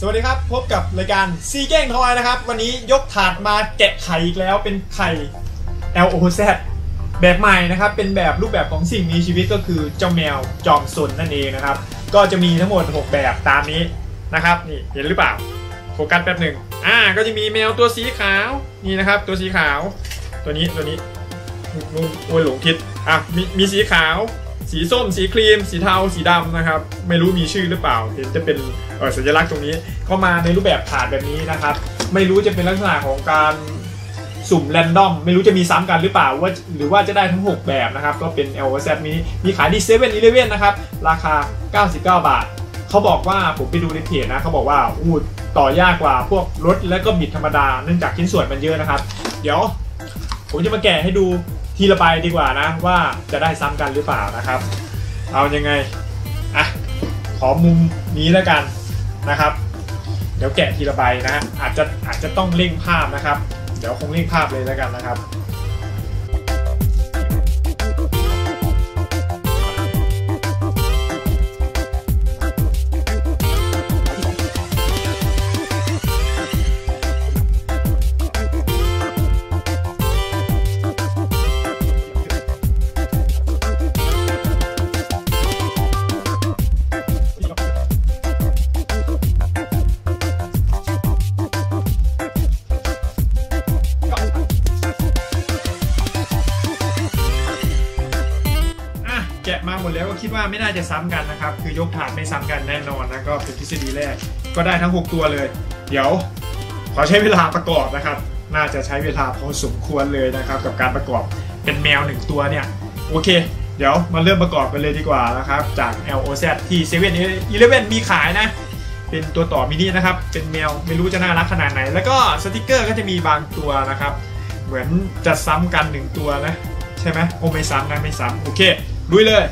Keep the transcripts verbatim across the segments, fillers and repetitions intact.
สวัสดีครับพบกับรายการซีเก้งทอยนะครับวันนี้ยกถาดมาแกะไข่อีกแล้วเป็นไข่ แลโซ แบบใหม่นะครับเป็นแบบรูปแบบของสิ่งมีชีวิตก็คือเจ้าแมวจอมซนนั่นเองนะครับก็จะมีทั้งหมดหกแบบตามนี้นะครับนี่เห็นหรือเปล่าโฟกัสแป๊บหนึ่งอ่าก็จะมีแมวตัวสีขาวนี่นะครับตัวสีขาวตัวนี้ตัวนี้โอ้ยหลงทิศอ่ะ ม, มีสีขาวสีส้มสีครีมสีเทาสีดำนะครับไม่รู้มีชื่อหรือเปล่าเห็นจะเป็นสัญลักษณ์ตรงนี้เข้ามาในรูปแบบถาดแบบนี้นะครับไม่รู้จะเป็นลักษณะของการสุ่มแรนดอมไม่รู้จะมีซ้ำกันหรือเปล่าว่าหรือว่าจะได้ทั้งหกแบบนะครับก็เป็น แอล โอ เซด Mini มีขายที่ เซเว่นอีเลฟเว่น นะครับราคาเก้าสิบเก้าบาทเขาบอกว่าผมไปดูในเพจนะเขาบอกว่าอู้ต่อยากกว่าพวกรถและก็บิดธรรมดาเนื่องจากชิ้นส่วนมันเยอะนะครับเดี๋ยวผมจะมาแกะให้ดูทีละใบดีกว่านะว่าจะได้ซ้ำกันหรือเปล่านะครับเอายังไงอ่ะขอมุมนี้แล้วกันนะครับเดี๋ยวแกะทีละใบนะฮะอาจจะอาจจะต้องเล่งภาพนะครับเดี๋ยวคงเล่งภาพเลยแล้วกันนะครับแกะมาหมดแล้วก็คิดว่าไม่น่าจะซ้ำกันนะครับคือยกถาดไม่ซ้ำกันแน่นอนนะก็เป็นทฤษฎีแรกก็ได้ทั้งหกตัวเลยเดี๋ยวขอใช้เวลาประกอบนะครับน่าจะใช้เวลาพอสมควรเลยนะครับกับการประกอบเป็นแมวหนึ่งตัวเนี่ยโอเคเดี๋ยวมาเริ่มประกอบกันเลยดีกว่านะครับจาก แอล โอ เซด ที่ เซเว่นอีเลฟเว่น มีขายนะเป็นตัวต่อมินินะครับเป็นแมวไม่รู้จะน่ารักขนาดไหนแล้วก็สติกเกอร์ก็จะมีบางตัวนะครับเหมือนจะซ้ำกันหนึ่งตัวนะใช่ไหมโอ้ไม่ซ้ำนะไม่ซ้ำโอเคลุยเลย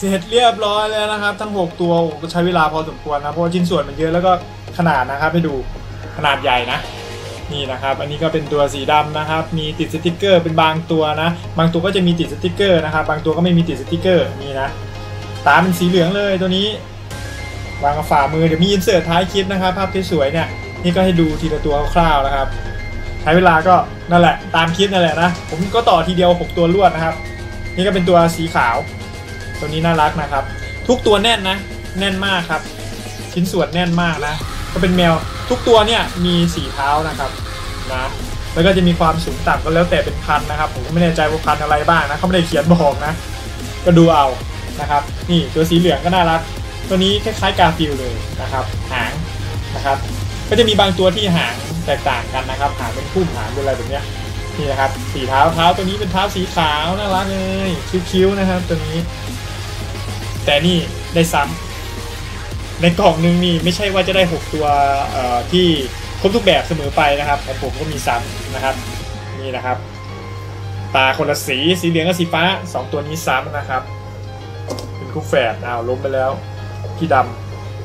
เสร็จเรียบร้อยแล้วนะครับทั้งหกตัวก็ใช้เวลาพอสมควรนะเพราะชิ้นส่วนมันเยอะแล้วก็ขนาดนะครับไปดูขนาดใหญ่นะนี่นะครับอันนี้ก็เป็นตัวสีดำนะครับมีติดสติกเกอร์เป็นบางตัวนะบางตัวก็จะมีติดสติกเกอร์นะครับบางตัวก็ไม่มีติดสติกเกอร์นี่นะตาเป็นสีเหลืองเลยตัวนี้วางกับฝ่ามือเดี๋ยวมีอินเสิร์ตท้ายคลิปนะครับภาพสวยๆเนี่ยนี่ก็ให้ดูทีละตัวคร่าวๆนะครับใช้เวลาก็นั่นแหละตามคลิปนั่นแหละนะผมก็ต่อทีเดียวหกตัวรวดนะครับนี่ก็เป็นตัวสีขาวตัวนี้น่ารักนะครับทุกตัวแน่นนะแน่นมากครับชิ้นส่วนแน่นมากนะก็เป็นแมวทุกตัวเนี่ยมีสี่เท้านะครับนะแล้วก็จะมีความสูงต่ำก็แล้วแต่เป็นพันนะครับผมก็ไม่แน่ใจว่าพันอะไรบ้างนะเขาไม่ได้เขียนบอกนะก็ดูเอานะครับนี่ตัวสีเหลืองก็น่ารัก ตัวนี้คล้ายๆกาฟิลเลยนะครับหางนะครับก็จะมีบางตัวที่หางแตกต่างกันนะครับหางเป็นคู่หางเป็นอะไรแบบนี้นี่นะครับสีเท้าเท้าตัวนี้เป็นเท้าสีขาวน่ารักเลยคิ้วๆนะครับตัวนี้แต่นี่ได้ซ้ำในกล่องนึงนี่ไม่ใช่ว่าจะได้หกตัวที่ครบทุกแบบเสมอไปนะครับแต่ผมก็มีซ้ำนะครับนี่นะครับตาคนละสีสีเหลืองกับสีฟ้าสองตัวนี้ซ้ำนะครับเป็นคู่แฝดอ้าวล้มไปแล้วพี่ด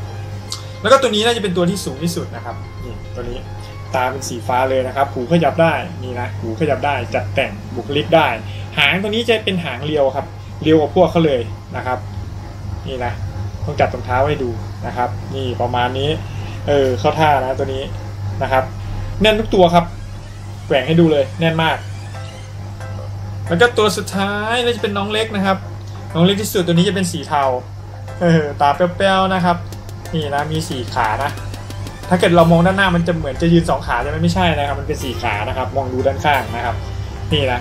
ำแล้วก็ตัวนี้น่าจะเป็นตัวที่สูงที่สุดนะครับนี่ตัวนี้ตาเป็นสีฟ้าเลยนะครับหูขยับได้นี่นะหูขยับได้จัดแต่งบุคลิกได้หางตัวนี้จะเป็นหางเรียวครับเรียวกว่าพวกเขาเลยนะครับนี่นะต้องจัดตรงเท้าให้ดูนะครับนี่ประมาณนี้เออเข้าท่านะตัวนี้นะครับแน่นทุกตัวครับแกว่งให้ดูเลยแน่นมากแล้วก็ตัวสุดท้ายน่าจะเป็นน้องเล็กนะครับน้องเล็กที่สุดตัวนี้จะเป็นสีเทาเออตาเปรี้ยวๆนะครับนี่นะมีสี่ขานะถ้าเกิดเรามองด้านหน้ามันจะเหมือนจะยืนสองขาใช่ไหมไม่ใช่นะครับมันเป็นสี่ขานะครับมองดูด้านข้างนะครับนี่นะ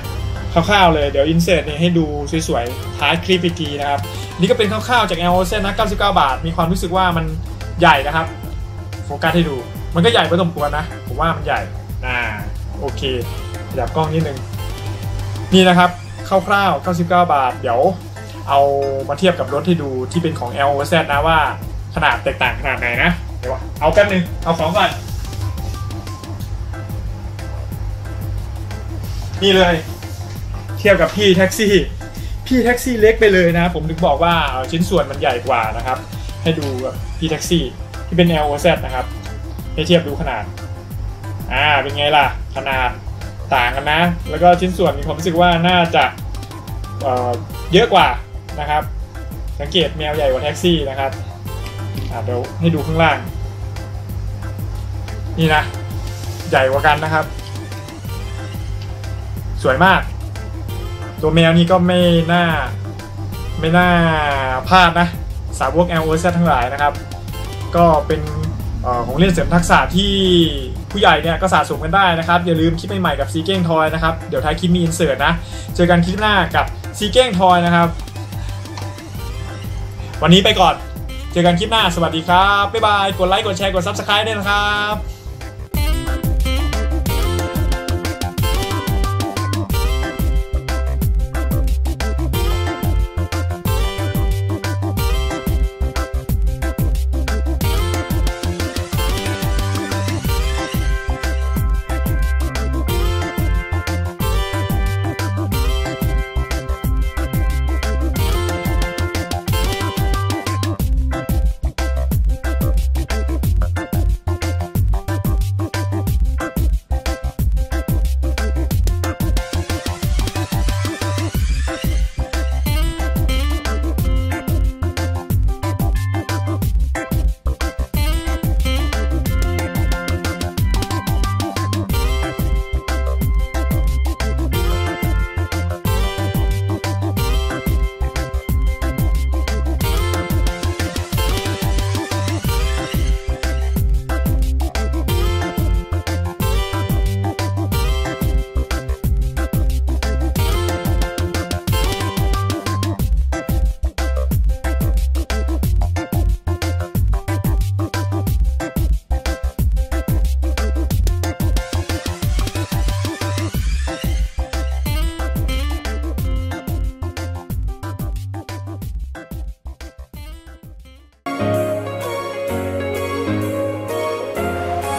คร่าวๆเลยเดี๋ยวอินเสิร์ตเนี่ยให้ดูสวยๆท้ายคลิปอีกทีนะครับนี่ก็เป็นคร่าวๆจาก แอล โอ เซ นะเก้าสิบเก้าบาทมีความรู้สึกว่ามันใหญ่นะครับโฟกัสให้ดูมันก็ใหญ่พอสมควรนะผมว่ามันใหญ่อ่าโอเคขยับกล้องนิดนึงนี่นะครับคร่าวๆเก้าสิบเก้าบาทเดี๋ยวเอามาเทียบกับรถที่ดูที่เป็นของ แอล โอ เซ นะว่าขนาดแตกต่างขนาดไหนนะเดี๋ยวเอาแป๊บนึงเอาของก่อนนี่เลยเทียบกับพี่แท็กซี่พี่แท็กซี่เล็กไปเลยนะผมถึงบอกว่าชิ้นส่วนมันใหญ่กว่านะครับให้ดูพี่แท็กซี่ที่เป็น แอล โอ เซ นะครับให้เทียบดูขนาดอ่าเป็นไงล่ะขนาดต่างกันนะแล้วก็ชิ้นส่วนมีความรู้สึกว่าน่าจะเอ่อเยอะกว่านะครับสังเกตแมวใหญ่กว่าแท็กซี่นะครับเดี๋ยวให้ดูข้างล่างนี่นะใหญ่กว่ากันนะครับสวยมากตัวแมวนี่ก็ไม่น่าไม่น่าพลาดนะสาวก แอล โอ เซ ทั้งหลายนะครับก็เป็นของเล่นเสริมทักษะที่ผู้ใหญ่เนี่ยก็สะสมกันได้นะครับอย่าลืมคลิปใหม่ๆกับซีเก้งทอยนะครับเดี๋ยวท้ายคลิปมีอินเสิร์ตนะเจอกันคลิปหน้ากับซีเก้งทอยนะครับวันนี้ไปก่อนเจอกันคลิปหน้าสวัสดีครับบ๊ายบายกดไลค์กดแชร์กด ซับสไครบ์ ด้วยนะครับ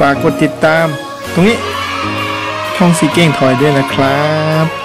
ฝากกดติดตามตรงนี้ช่องซีเก้งทอยด้วยนะครับ